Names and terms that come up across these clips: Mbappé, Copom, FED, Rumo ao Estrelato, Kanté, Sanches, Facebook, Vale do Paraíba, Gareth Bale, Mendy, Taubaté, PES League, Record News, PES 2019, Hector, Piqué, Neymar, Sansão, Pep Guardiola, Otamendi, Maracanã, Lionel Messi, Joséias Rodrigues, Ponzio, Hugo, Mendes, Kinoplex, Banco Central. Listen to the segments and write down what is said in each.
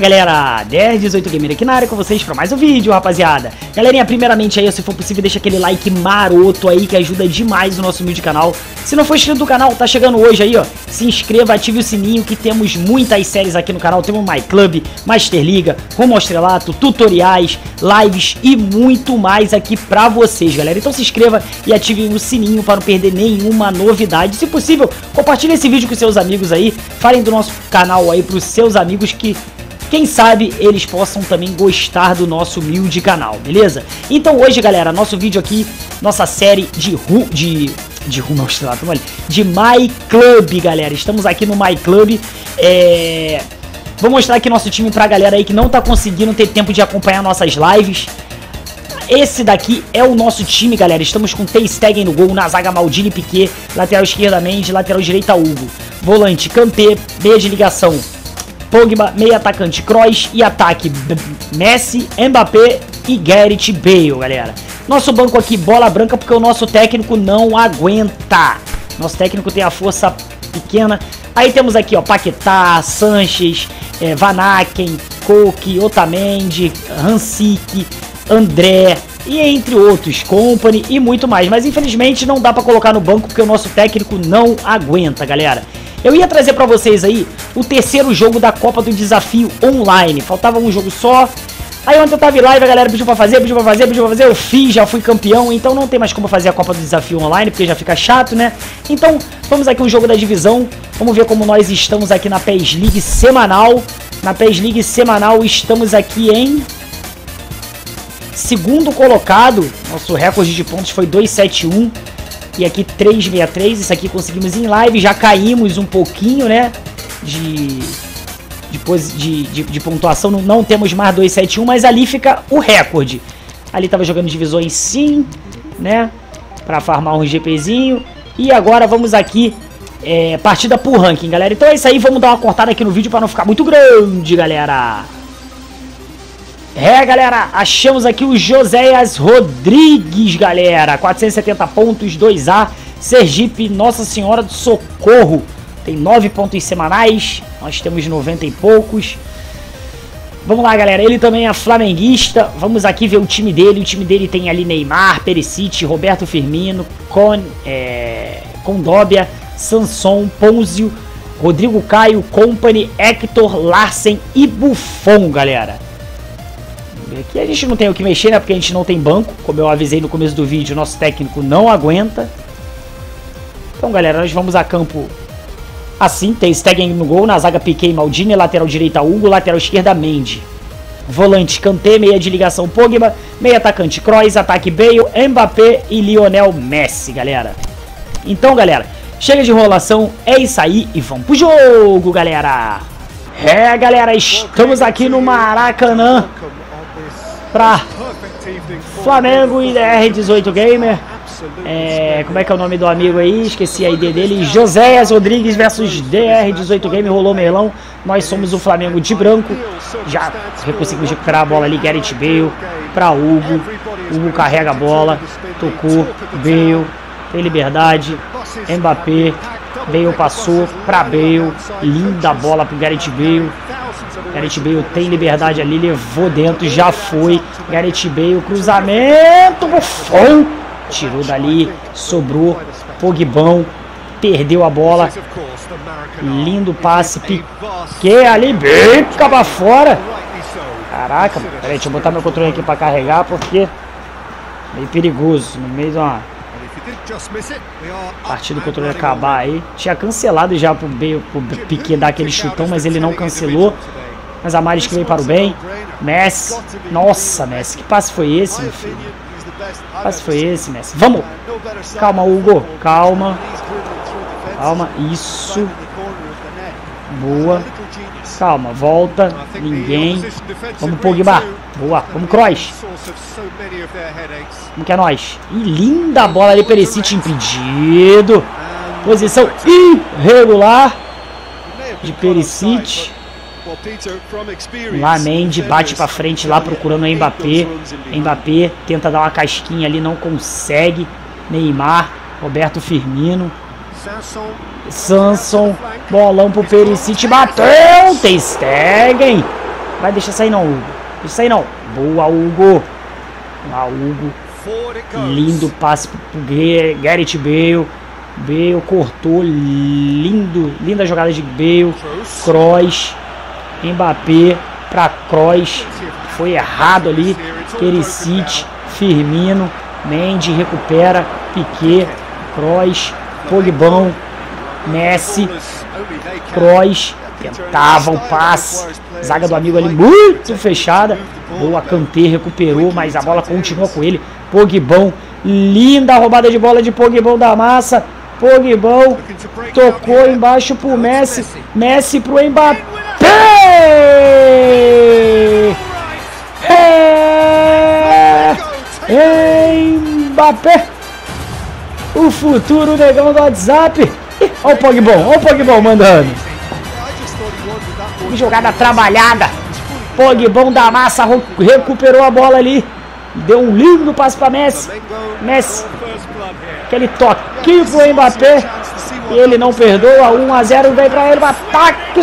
Fala galera, DR18 Gamer aqui na área com vocês para mais um vídeo, rapaziada. Galerinha, primeiramente aí, se for possível, deixa aquele like maroto aí que ajuda demais o nosso humilde canal. Se não for inscrito no canal, tá chegando hoje aí, ó, se inscreva, ative o sininho que temos muitas séries aqui no canal. Temos MyClub, Masterliga, Rumo ao Estrelato, tutoriais, lives e muito mais aqui pra vocês, galera. Então se inscreva e ative o sininho para não perder nenhuma novidade. Se possível, compartilhe esse vídeo com seus amigos aí, falem do nosso canal aí pros seus amigos que... quem sabe eles possam também gostar do nosso humilde canal, beleza? Então hoje, galera, nosso vídeo aqui, nossa série de Rumo ao Estrelato, de MyClub, galera. Estamos aqui no MyClub, vou mostrar aqui nosso time pra galera aí que não tá conseguindo ter tempo de acompanhar nossas lives. Esse daqui é o nosso time, galera. Estamos com Ter Stegen no gol, na zaga Maldini, Piqué, lateral esquerda Mendes, lateral direita Hugo, volante Kanté, meia de ligação Pogba, meio atacante Kroos e ataque Messi, Mbappé e Gareth Bale, galera. Nosso banco aqui, bola branca, porque o nosso técnico não aguenta. Nosso técnico tem a força pequena. Aí temos aqui, ó, Paquetá, Sanches, Van Aken, Koke, Otamendi, Hansik, André e entre outros, Kompany e muito mais. Mas infelizmente não dá pra colocar no banco porque o nosso técnico não aguenta, galera. Eu ia trazer pra vocês aí o terceiro jogo da Copa do Desafio Online. Faltava um jogo só. Aí ontem eu tava em live, a galera pediu pra fazer. Eu fiz, já fui campeão. Então não tem mais como fazer a Copa do Desafio Online, porque já fica chato, né? Então vamos aqui um jogo da divisão. Vamos ver como nós estamos aqui na PES League semanal. Na PES League semanal estamos aqui em... segundo colocado. Nosso recorde de pontos foi 271. E aqui 363, isso aqui conseguimos em live, já caímos um pouquinho, né, de pontuação, não temos mais 271, mas ali fica o recorde. Ali tava jogando divisões sim, né, pra farmar um GPzinho, e agora vamos aqui, partida por ranking, galera. Então é isso aí, vamos dar uma cortada aqui no vídeo pra não ficar muito grande, galera. É, galera, achamos aqui o Joséias Rodrigues, galera, 470 pontos, 2A, Sergipe, Nossa Senhora do Socorro, tem 9 pontos semanais, nós temos 90 e poucos. Vamos lá, galera, ele também é flamenguista, vamos aqui ver o time dele tem ali Neymar, Perisic, Roberto Firmino, Condóbia, Sansão, Ponzio, Rodrigo Caio, Kompany, Hector, Larsen e Buffon, galera. Aqui a gente não tem o que mexer, né? Porque a gente não tem banco. Como eu avisei no começo do vídeo, nosso técnico não aguenta. Então, galera, nós vamos a campo assim. Ter Stegen no gol, na zaga Piqué e Maldini, lateral direita Hugo, lateral esquerda Mendy, volante Kanté, meia de ligação Pogba, meia atacante Kroos, ataque Bale, Mbappé e Lionel Messi, galera. Então, galera, chega de enrolação, é isso aí e vamos pro jogo, galera. É, galera, estamos aqui no Maracanã pra Flamengo e DR18 Gamer. Como é que é o nome do amigo aí? Esqueci a ID dele. Joséias Rodrigues versus DR18 Gamer. Rolou melão. Nós somos o Flamengo de branco. Já conseguimos recuperar a bola ali. Gareth Bale pra Hugo. Hugo carrega a bola. Tocou. Bale. Tem liberdade. Mbappé. Bale passou pra Bale. Linda bola pro Gareth Bale. Gareth Bale tem liberdade ali, levou dentro, já foi. Gareth Bale, cruzamento, Buffon, tirou dali, sobrou, Pogbão, perdeu a bola. Lindo passe, Piqué ali, bem, acaba fora. Caraca, peraí, deixa eu botar meu controle aqui pra carregar, porque meio perigoso, no meio de uma... a partida do controle acabar aí. Tinha cancelado já pro Piqué dar aquele chutão, mas ele não cancelou. Mas a Maris que veio para o bem. Messi. Nossa, Messi. Que passe foi esse, meu filho? Que passe foi esse, Messi? Vamos! Calma, Hugo. Calma. Calma. Isso. Boa. Calma. Volta. Ninguém. Vamos, Pogba. Boa. Vamos, Kroos. Como que é nós? E linda a bola ali. Perisic impedido. Posição irregular de Perisic. Lá Mendy bate pra frente lá procurando o Mbappé. Mbappé tenta dar uma casquinha ali, não consegue. Neymar, Roberto Firmino, Sanson, bolão pro Perisic, bateu. Ter Stegen, Vai, deixa sair não, Hugo. Deixa sair não. Boa, Hugo. Ah, Hugo. Lindo passe pro Gareth Bale. Bale cortou. Lindo. Linda jogada de Bale. Kroos. Mbappé pra Kroos. Foi errado ali. Perisic. Firmino. Mendes recupera. Piqué. Kroos. Pogbão. Messi. Kroos. Tentava o passe, zaga do amigo ali muito fechada, boa, Kanté recuperou, mas a bola continua com ele, Pogbão, linda roubada de bola de Pogbão da massa, Pogbão, tocou embaixo pro Messi, Messi pro Mbappé, Mbappé, o futuro negão do WhatsApp, olha o Pogbão mandando. Jogada trabalhada, Pogbão da massa recuperou a bola ali, deu um lindo passe para Messi, Messi, aquele toquinho pro Mbappé, e ele não perdoa, 1 a 0, vem para ele, ataque,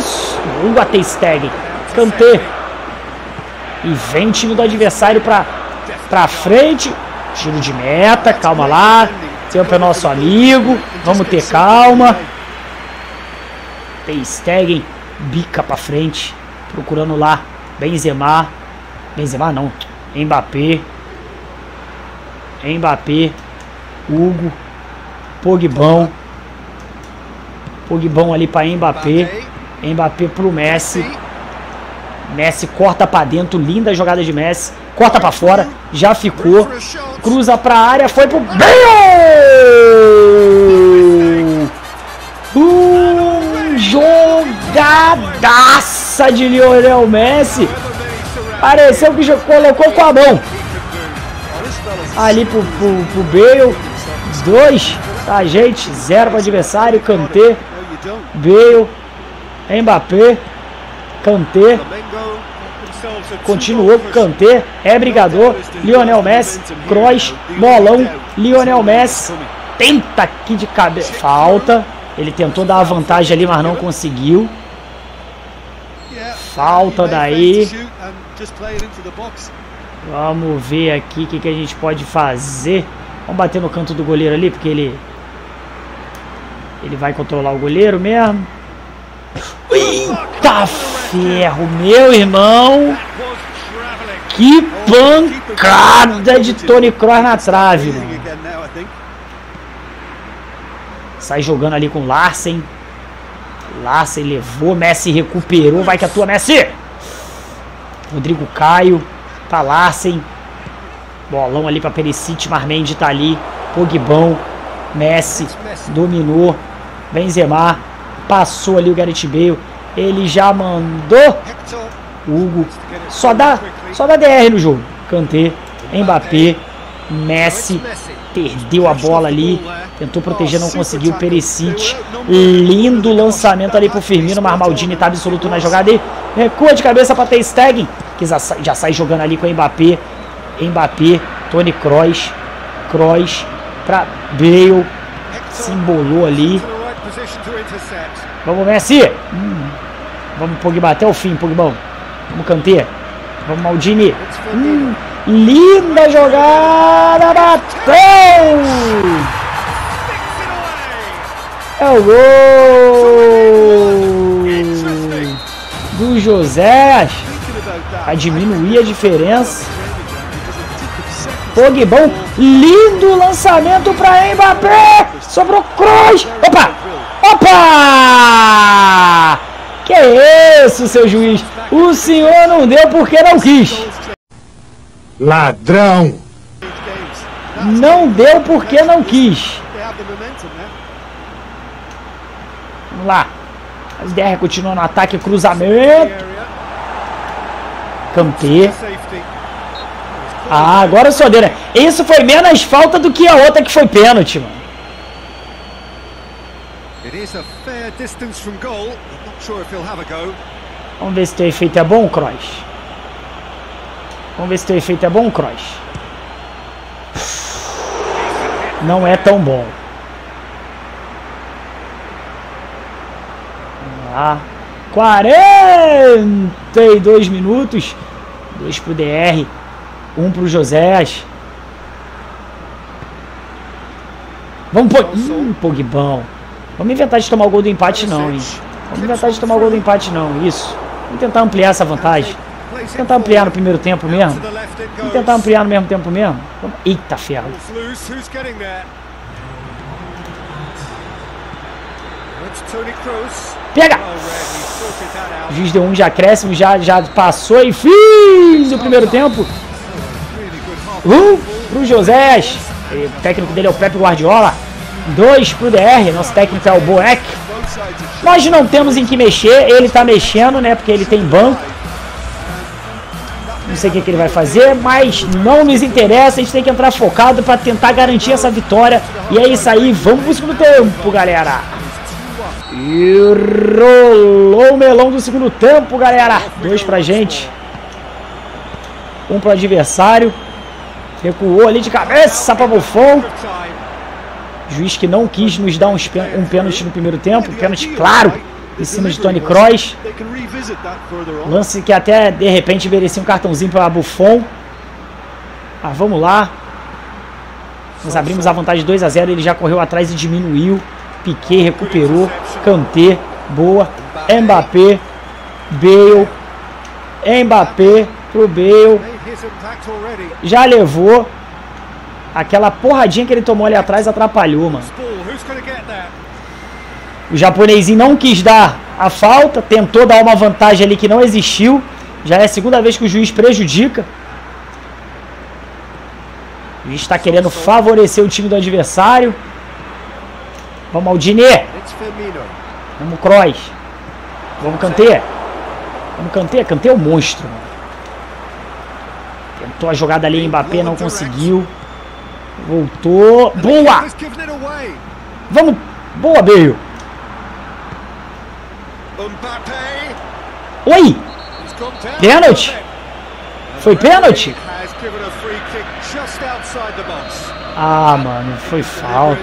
a Ter Stegen, Kanté, e vem time do adversário para frente, tiro de meta, calma lá, tempo é nosso amigo, vamos ter calma, Ter Stegen, bica pra frente, procurando lá Benzema, Benzema não, Mbappé, Hugo, Pogbão, ali pra Mbappé, pro Messi, corta pra dentro, linda jogada de Messi, corta pra fora, já ficou, cruza pra área, foi pro Bale! Jogadaça de Lionel Messi, pareceu que colocou com a mão, ali pro Bale, 2, tá gente, 0 para o adversário, Kanté, Bale, Mbappé, Kanté, continuou com Kanté, é brigador, Lionel Messi, Kroos, bolão, Lionel Messi, tenta aqui de cabeça, falta, ele tentou dar a vantagem ali, mas não conseguiu. Falta daí. Vamos ver aqui o que a gente pode fazer. Vamos bater no canto do goleiro ali, porque ele vai controlar o goleiro mesmo. Eita ferro, meu irmão. Que pancada de Toni Kroos na trave, mano. Sai jogando ali com Larsen. Larsen levou, Messi recuperou. Vai que atua, Messi! Rodrigo Caio. Pra Larsen. Bolão ali pra Perisic. Mas Mendy tá ali. Pogbão. Messi. Dominou. Benzema. Passou ali o Gareth Bale. Ele já mandou. Hugo. Só dá DR no jogo. Kanté. Mbappé. Messi. Perdeu a bola ali. Tentou proteger, não conseguiu. Perisic. Lindo lançamento ali pro Firmino. Mas Maldini tá absoluto na jogada. E recua de cabeça pra Ter Stegen, que já sai jogando ali com o Mbappé. Toni Kroos. Pra Bale. Se embolou ali. Vamos, Messi. Vamos, Pogba. Até o fim, Pogbão. Vamos, Kanté. Vamos, Maldini. Linda jogada. Bateu! É o gol do Joséias, a diminuir a diferença. Pogbão, lindo lançamento para Mbappé, sobrou Kroos, opa, opa, que é isso, seu juiz, o senhor não deu porque não quis. Ladrão, não deu porque não quis. Vamos lá. As DR continua no ataque. Cruzamento. Kanté. Ah, agora eu sou dele. Isso foi menos falta do que a outra que foi pênalti, mano. Vamos ver se teu efeito é bom, Kroos. Não é tão bom. 42 minutos. 2 pro DR, 1 pro Joséias. Vamos, Pogbão. Vamos inventar de tomar o gol do empate não, hein? Vamos inventar de tomar o gol do empate não, isso. Vamos tentar ampliar essa vantagem. Vamos tentar ampliar no primeiro tempo mesmo. Vamos tentar ampliar no mesmo tempo mesmo. Eita ferro. Pega! O juiz deu um de acréscimo, já passou e fim do primeiro tempo. Pro Joséias. O técnico dele é o Pep Guardiola. 2 pro DR, nosso técnico é o Boeck. Nós não temos em que mexer, ele tá mexendo, né, porque ele tem banco. Não sei o que ele vai fazer, mas não nos interessa, a gente tem que entrar focado pra tentar garantir essa vitória. E é isso aí, vamos pro segundo tempo, galera. E rolou o melão do segundo tempo, galera. 2 pra gente, 1 pro adversário. Recuou ali de cabeça pra Buffon. Juiz que não quis nos dar um pênalti no primeiro tempo. Pênalti claro em cima de Toni Kroos. Lance que até de repente merecia um cartãozinho para Buffon. Mas vamos lá. Nós abrimos a vantagem 2 a 0. Ele já correu atrás e diminuiu. Piqué recuperou. Kanté. Boa. Mbappé. Bale. Mbappé pro Bale. Já levou. Aquela porradinha que ele tomou ali atrás atrapalhou, mano. O japonesinho não quis dar a falta. Tentou dar uma vantagem ali que não existiu. Já é a segunda vez que o juiz prejudica. O juiz está querendo favorecer o time do adversário. Vamos, Maldini. Vamos, Kroos. Vamos, Kanté. Vamos, Kanté. Kanté é um monstro, mano. Tentou a jogada ali, Mbappé não conseguiu. Voltou. Boa! Vamos! Boa, Bale! Oi! Pênalti! Foi pênalti? Ah, mano, foi falta.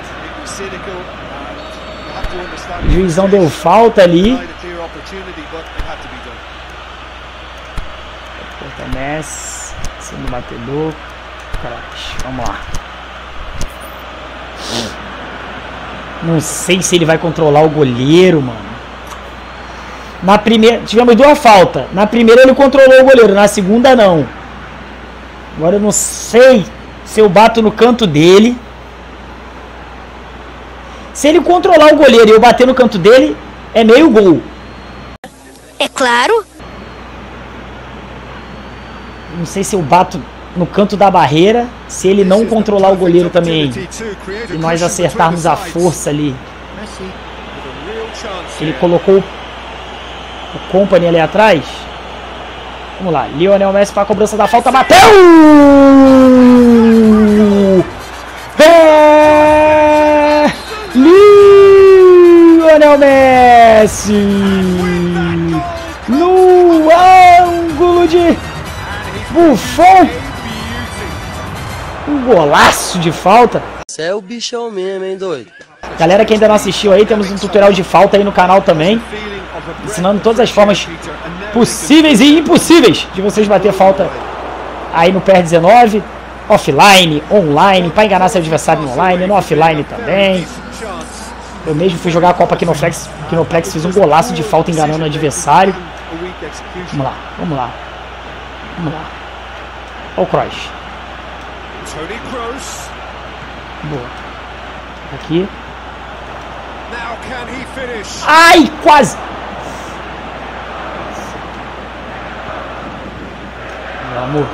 O juizão deu falta ali. Messi, segundo batedor. Vamos lá. Não sei se ele vai controlar o goleiro, mano. Na primeira, tivemos 2 faltas. Na primeira ele controlou o goleiro, na segunda não. Agora eu não sei se eu bato no canto dele. Se ele controlar o goleiro e eu bater no canto dele, é meio gol. É claro. Não sei se eu bato no canto da barreira, se ele não controlar o goleiro também e nós acertarmos a força ali. Ele colocou o Kompany ali atrás. Vamos lá, Lionel Messi para a cobrança da falta, bateu! É! Lionel Messi! No ângulo de Buffon! Um golaço de falta. Você é o bichão mesmo, hein, doido? Galera que ainda não assistiu aí, temos um tutorial de falta aí no canal também. Ensinando todas as formas possíveis e impossíveis de vocês bater falta aí no PES 19. Offline, online, pra enganar seu adversário online, no offline também. Eu mesmo fui jogar a Copa Kinoplex, fiz um golaço de falta enganando o adversário. Vamos lá, vamos lá. Vamos lá. Olha o Kroos. Boa. Aqui. Ai, quase. Meu amor.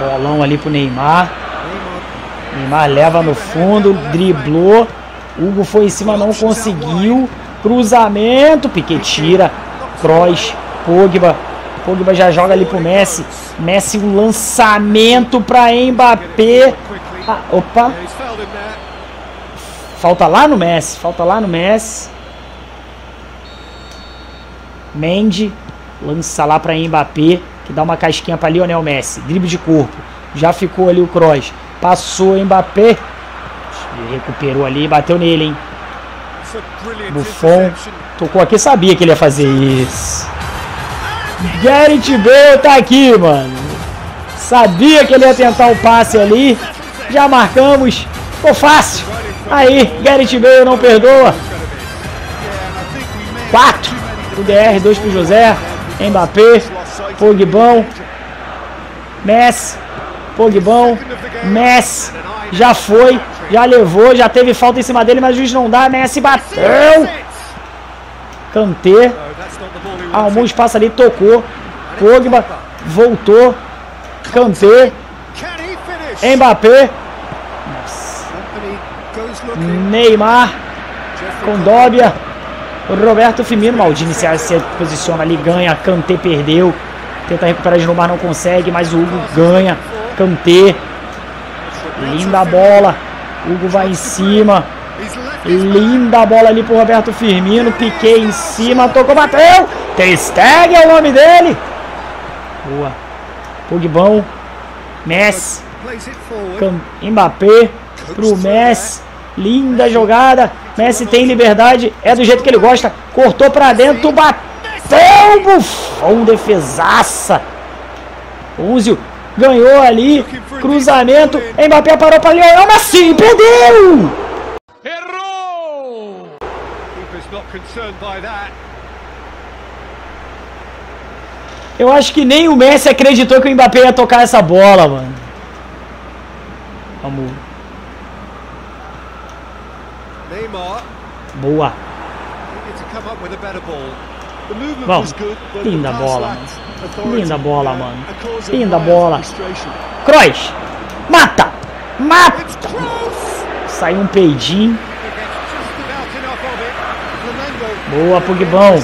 Bolão ali pro Neymar. Neymar leva no fundo. Driblou. Hugo foi em cima, não conseguiu. Cruzamento. Piqué tira. Kroos, Pogba. Pogba já joga ali pro Messi. Messi, um lançamento pra Mbappé. Ah, opa. Falta lá no Messi. Falta lá no Messi. Mendy. Lança lá pra Mbappé. Que dá uma casquinha pra Lionel Messi. Drible de corpo. Já ficou ali o Kroos. Passou Mbappé. Ele recuperou ali, bateu nele, hein. Buffon tocou aqui, sabia que ele ia fazer isso. Gareth Bale tá aqui, mano. Sabia que ele ia tentar o passe ali. Já marcamos. Ficou fácil. Aí, Gareth Bale não perdoa. 4 pro DR, 2 pro José. Mbappé, Pogba, Messi, Pogba, Messi. Já foi, já levou, já teve falta em cima dele, mas o juiz não dá. Messi bateu. Kanté. Arrumou espaço ali, tocou. Pogba, voltou. Kanté. Mbappé. Neymar. Condóbia. Roberto Firmino. Maldini se posiciona ali, ganha. Kanté perdeu. Tenta recuperar de novo, mas não consegue. Mas o Hugo ganha. Kanté. Linda bola. Hugo vai em cima. Linda bola ali pro Roberto Firmino. Piqué em cima, tocou, bateu. Ter Stegen é o nome dele. Boa. Pogba, Messi, Mbappé pro Messi. Linda jogada. Messi tem liberdade, é do jeito que ele gosta. Cortou pra dentro, bateu. Buffon, defesaça. Ponzio ganhou ali, cruzamento. Mbappé parou pra Lionel Messi, perdeu. Eu acho que nem o Messi acreditou que o Mbappé ia tocar essa bola, mano. Vamos. Neymar. Boa. Bom, linda bola, mano. Linda bola, mano. Linda bola. Kroos. Mata. Mata. Saiu um peidinho. Boa, Pogba.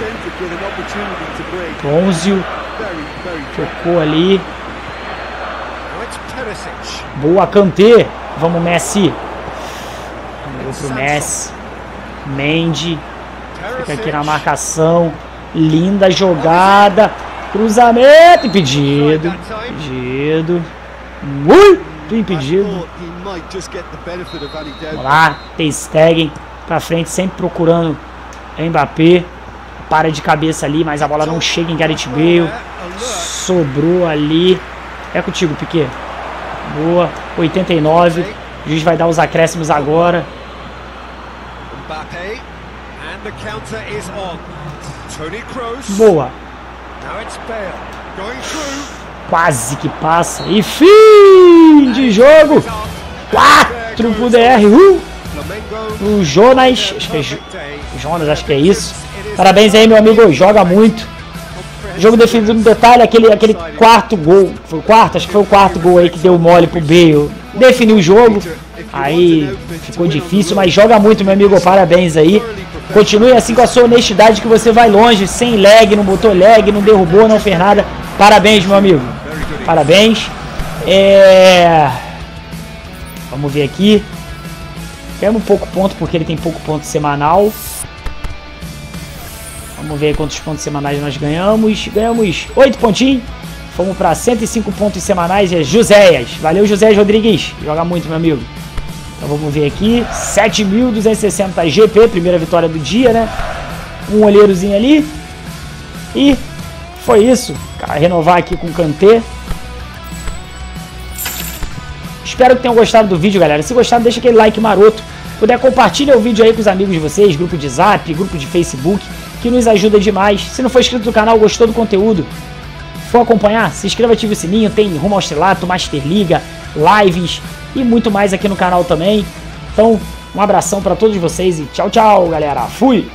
Ponzio. Tocou ali. Boa, Kanté. Vamos, Messi. Vamos pro Messi. Mendy. Fica aqui na marcação. Linda jogada. Cruzamento. Impedido. Impedido. Muito impedido. Vamos lá. Ter Stegen pra frente, sempre procurando Mbappé, para de cabeça ali, mas a bola não chega em Gareth Bale. Sobrou ali. É contigo, Piqué. Boa, 89. O juiz vai dar os acréscimos agora. Boa. Quase que passa. E fim de jogo. 4 pro DR. O Jonas, acho que é isso. Parabéns aí, meu amigo, joga muito. Jogo definido no detalhe, aquele quarto gol, foi o quarto, acho que foi o quarto gol aí que deu mole pro Bale. Definiu o jogo, aí ficou difícil, mas joga muito, meu amigo, parabéns aí. Continue assim com a sua honestidade que você vai longe, sem lag, não botou lag, não derrubou, não fez nada. Parabéns, meu amigo, parabéns. Vamos ver aqui. Pega um pouco ponto, porque ele tem pouco ponto semanal. Vamos ver quantos pontos semanais nós ganhamos. Ganhamos 8 pontinhos. Fomos para 105 pontos semanais. É Joséias. Valeu, Joséias Rodrigues. Joga muito, meu amigo. Então vamos ver aqui. 7.260 GP. Primeira vitória do dia, né? Um olheirozinho ali. E foi isso. Renovar aqui com o Kanté. Espero que tenham gostado do vídeo, galera. Se gostaram, deixa aquele like maroto. Se puder, compartilha o vídeo aí com os amigos de vocês, grupo de zap, grupo de Facebook, que nos ajuda demais. Se não for inscrito no canal, gostou do conteúdo, for acompanhar, se inscreva, ative o sininho. Tem Rumo ao Estrelato, Masterliga, lives e muito mais aqui no canal também. Então, um abração pra todos vocês e tchau, tchau, galera. Fui!